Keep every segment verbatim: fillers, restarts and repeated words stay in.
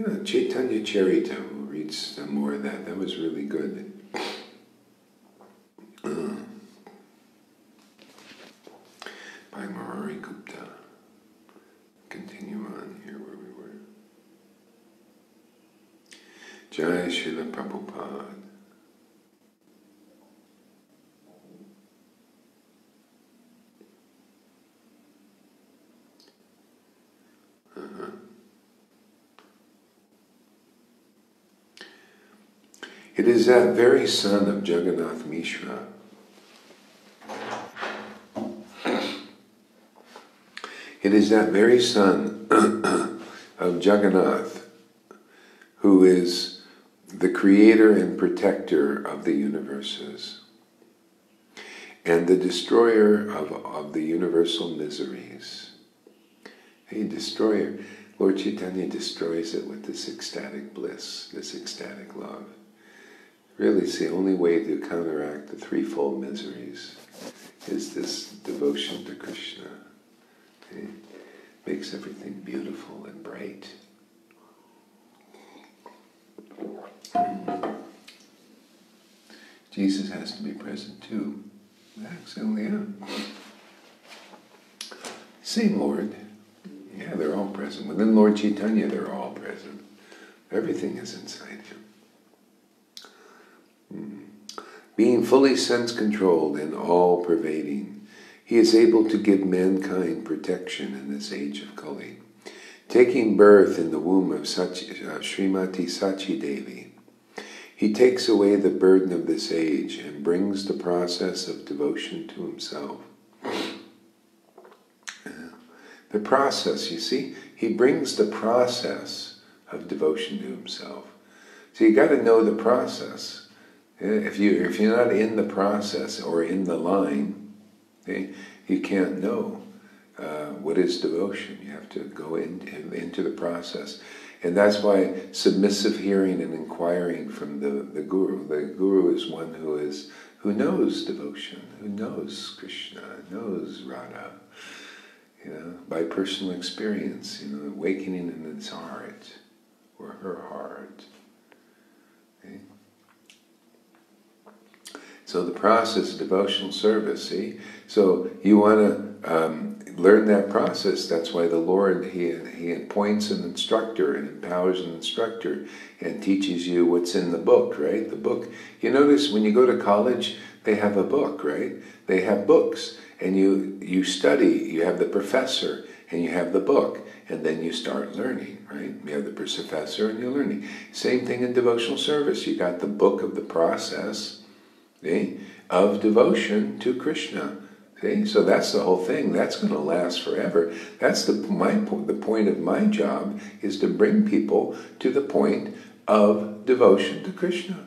You know, Chaitanya Charita, we'll read some more of that. That was really good. Uh, by Marari Gupta. Continue on here where we were. Jaya Srila Prabhupada. It is that very son of Jagannath Mishra. It is that very son of Jagannath who is the creator and protector of the universes and the destroyer of, of the universal miseries. Hey, destroyer. Lord Chaitanya destroys it with this ecstatic bliss, this ecstatic love. Really, it's the only way to counteract the threefold miseries is this devotion to Krishna. It makes everything beautiful and bright. Jesus has to be present too. Actually, yeah. Same Lord. Yeah, they're all present. Within Lord Chaitanya, they're all present. Everything is inside him. Being fully sense-controlled and all-pervading, he is able to give mankind protection in this age of Kali. Taking birth in the womb of Sachi, uh, Srimati Sachi Devi, he takes away the burden of this age and brings the process of devotion to himself. The process, you see, he brings the process of devotion to himself. So you got to know the process. If, you, if you're not in the process or in the line, okay, you can't know uh, what is devotion. You have to go in, in, into the process. And that's why submissive hearing and inquiring from the, the Guru. The Guru is one who is who knows devotion, who knows Krishna, knows Radha, you know, by personal experience, you know, awakening in its heart or her heart. Okay? So the process of devotional service, see? So you want to um, learn that process. That's why the Lord, he, he appoints an instructor and empowers an instructor and teaches you what's in the book, right? The book. You notice when you go to college, they have a book, right? They have books. And you, you study. You have the professor and you have the book. And then you start learning, right? You have the professor and you're learning. Same thing in devotional service. You got the book of the process, see, of devotion to Krishna. See? So that's the whole thing. That's going to last forever. That's the, my, the point of my job, is to bring people to the point of devotion to Krishna.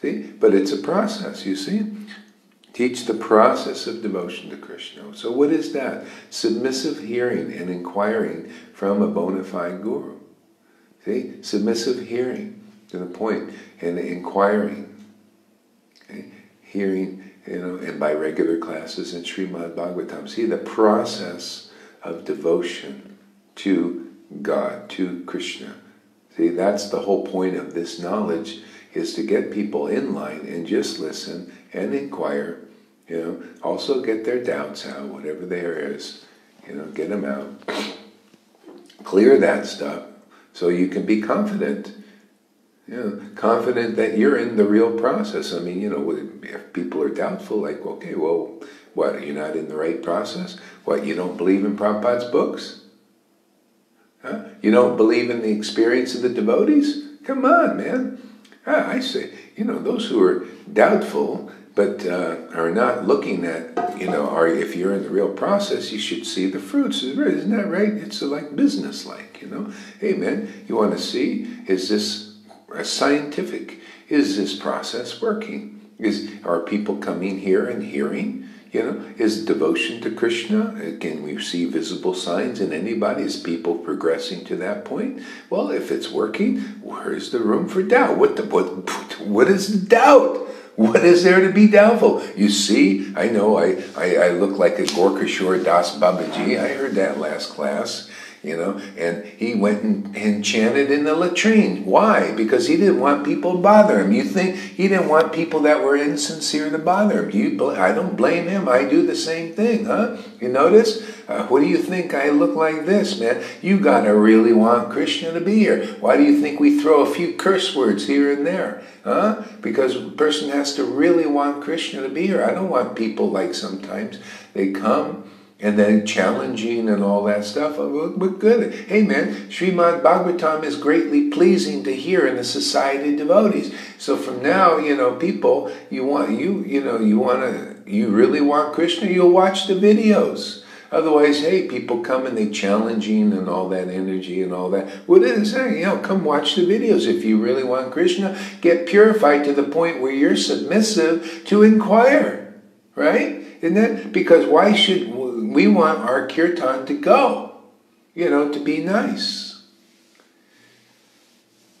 See? But it's a process, you see? Teach the process of devotion to Krishna. So what is that? Submissive hearing and inquiring from a bona fide guru. See? Submissive hearing to the point and inquiring. Okay? Hearing, you know, and by regular classes in Srimad Bhagavatam. See, the process of devotion to God, to Krishna. See, that's the whole point of this knowledge, is to get people in line and just listen and inquire, you know, also get their doubts out, whatever there is, you know, get them out. Clear that stuff so you can be confident. You know, confident that you're in the real process. I mean, you know, if people are doubtful, like, okay, well, what, you're not in the right process? What, you don't believe in Prabhupada's books? Huh? You don't believe in the experience of the devotees? Come on, man. Ah, I say, you know, those who are doubtful but uh, are not looking at, you know, are, if you're in the real process, you should see the fruits. Isn't that right? It's like business-like, you know. Hey, man, you want to see, is this scientific? Is this process working? Is, are people coming here and hearing? You know, is devotion to Krishna? Can we see visible signs in anybody? Is people progressing to that point? Well, if it's working, where's the room for doubt? What the what? What is doubt? What is there to be doubtful? You see, I know I I, I look like a Gaurakishora Das Babaji. I heard that last class. you know, and he went and, and chanted in the latrine. Why? Because he didn't want people to bother him. You think he didn't want people that were insincere to bother him. You, I don't blame him. I do the same thing, huh? You notice? Uh, what do you think? I look like this, man. You gotta really want Krishna to be here. Why do you think we throw a few curse words here and there? Huh? Because a person has to really want Krishna to be here. I don't want people like sometimes they come and then challenging and all that stuff. Oh, we're good. Hey man, Srimad Bhagavatam is greatly pleasing to hear in the society of devotees. So from now, you know, people, you want you you know you want to you really want Krishna. You'll watch the videos. Otherwise, hey, people come and they challenging and all that energy and all that. What is that? You know, come watch the videos if you really want Krishna. Get purified to the point where you're submissive to inquire, right? Isn't that? Because why should we want our kirtan to go? You know, to be nice.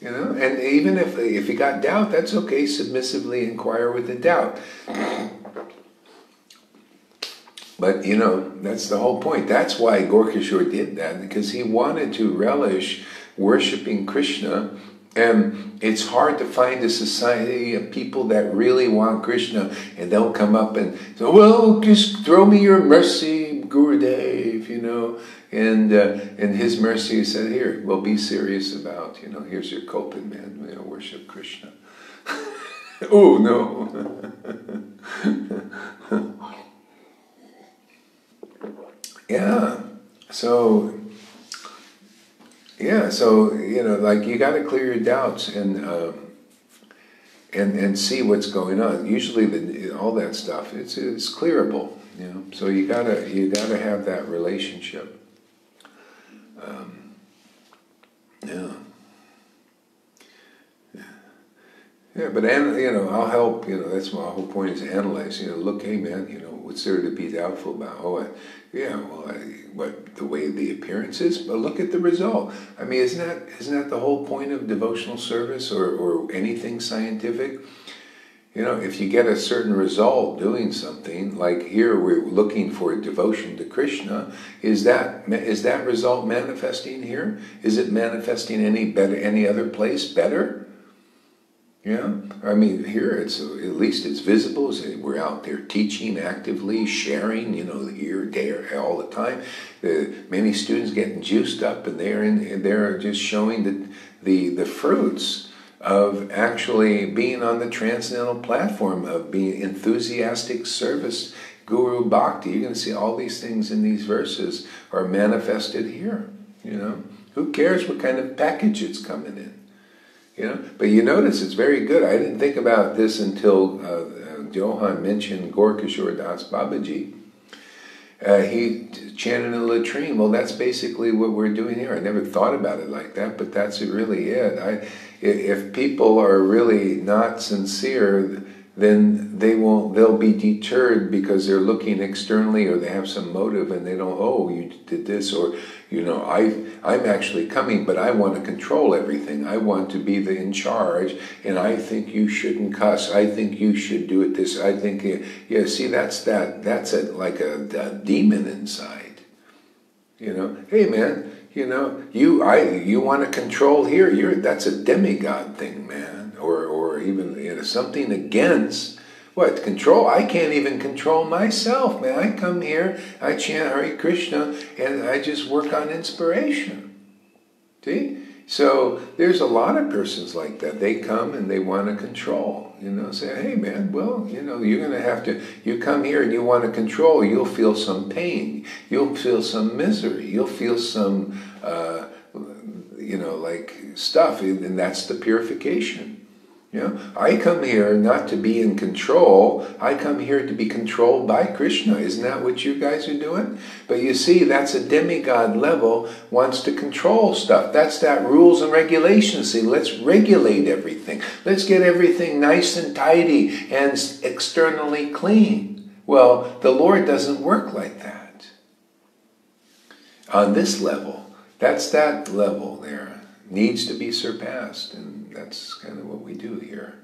You know, and even if if you got doubt, that's okay. Submissively inquire with the doubt. But, you know, that's the whole point. That's why Gaurakishore did that, because he wanted to relish worshipping Krishna. And it's hard to find a society of people that really want Krishna, and they'll come up and say, well, just throw me your mercy, Gurudev, you know. And uh, and his mercy said, here, well, be serious about, you know, here's your Copan, man, you know, worship Krishna. Oh, no. Yeah, so, yeah, so, you know, like, you got to clear your doubts and um, and and see what's going on. Usually, the, all that stuff, it's it's clearable, you know, so you got to you gotta have that relationship. Um, yeah. Yeah, but, and, you know, I'll help, you know, that's my whole point is to analyze, you know, look, hey, man, you know, what's there to be doubtful about? Oh, I, yeah, well, I, what, the way the appearance is, but look at the result. I mean, isn't that, isn't that the whole point of devotional service or, or anything scientific? You know, if you get a certain result doing something, like here we're looking for a devotion to Krishna, is that, is that result manifesting here? Is it manifesting any better, any other place better? Yeah, I mean, here it's at least it's visible. We're out there teaching actively, sharing, you know, here, there, all the time. Uh, many students getting juiced up, and they're in, they're just showing the, the the fruits of actually being on the transcendental platform of being enthusiastic service, guru bhakti. You're going to see all these things in these verses are manifested here. You know, who cares what kind of package it's coming in? You know, but you notice it's very good. I didn't think about this until uh, Johann mentioned Gaurakishore Das Babaji. Uh, he chanted in a latrine. Well, that's basically what we're doing here. I never thought about it like that, but that's really it. I, if people are really not sincere, then they won't. They'll be deterred because they're looking externally, or they have some motive, and they don't. Oh, you did this, or you know, I I'm actually coming, but I want to control everything. I want to be the in charge, and I think you shouldn't cuss. I think you should do it this. I think yeah. See, that's that. That's a, like a, a demon inside. You know, hey man, you know, you I you want to control here. You're that's a demigod thing, man. Or, or even you know, something against what control. I can't even control myself, man. I come here, I chant Hare Krishna, and I just work on inspiration. See, so there's a lot of persons like that. They come and they want to control. You know, say, hey, man, well, you know, you're going to have to. You come here and you want to control. You'll feel some pain. You'll feel some misery. You'll feel some, uh, you know, like stuff, and that's the purification. You know, I come here not to be in control. I come here to be controlled by Krishna. Isn't that what you guys are doing? But you see, that's a demigod level, wants to control stuff. That's that rules and regulations. See, let's regulate everything. Let's get everything nice and tidy and externally clean. Well, the Lord doesn't work like that. On this level, that's that level there. Needs to be surpassed, and that's kind of what we do here.